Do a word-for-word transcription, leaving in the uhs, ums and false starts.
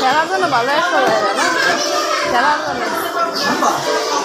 잘하는 말로 했어야 되나? 잘하는 거.